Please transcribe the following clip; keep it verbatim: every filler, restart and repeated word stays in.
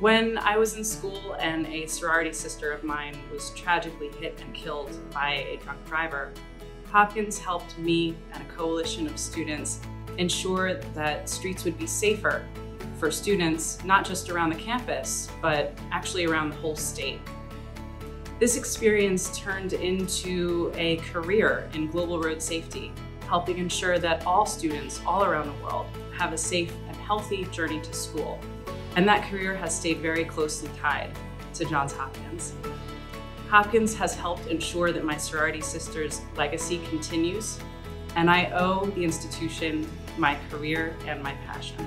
When I was in school and a sorority sister of mine was tragically hit and killed by a drunk driver, Hopkins helped me and a coalition of students ensure that streets would be safer for students, not just around the campus, but actually around the whole state. This experience turned into a career in global road safety, helping ensure that all students all around the world have a safe and healthy journey to school. And that career has stayed very closely tied to Johns Hopkins. Hopkins has helped ensure that my sorority sister's legacy continues, and I owe the institution my career and my passion.